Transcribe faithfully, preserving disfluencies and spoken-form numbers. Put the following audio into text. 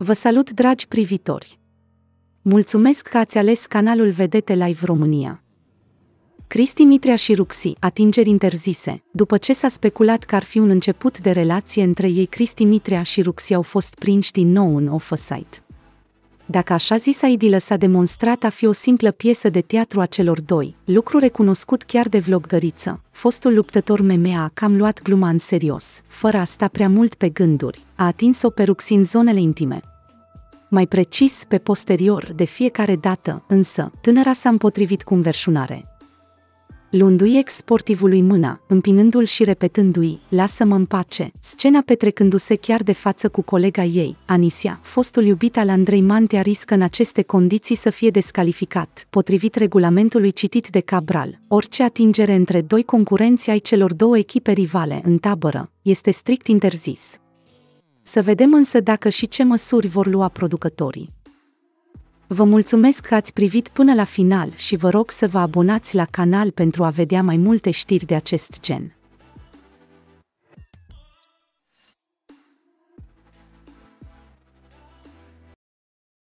Vă salut, dragi privitori! Mulțumesc că ați ales canalul Vedete Live România. Cristi Mitrea și Ruxi, atingeri interzise. După ce s-a speculat că ar fi un început de relație între ei, Cristi Mitrea și Ruxi au fost prinși din nou în off-site. Dacă așa zisa idilă s-a demonstrat a fi o simplă piesă de teatru a celor doi, lucru recunoscut chiar de vloggeriță, fostul luptător M M A a cam luat gluma în serios, fără a sta prea mult pe gânduri, a atins-o pe Ruxi în zonele intime. Mai precis, pe posterior, de fiecare dată, însă, tânăra s-a împotrivit cu înverșunare, luându-i ex-sportivului mâna, împinându-l și repetându-i, lasă-mă în pace, scena petrecându-se chiar de față cu colega ei, Anisia, fostul iubit al Andrei Mantea riscă în aceste condiții să fie descalificat, potrivit regulamentului citit de Cabral. Orice atingere între doi concurenți ai celor două echipe rivale în tabără este strict interzis. Să vedem însă dacă și ce măsuri vor lua producătorii. Vă mulțumesc că ați privit până la final și vă rog să vă abonați la canal pentru a vedea mai multe știri de acest gen.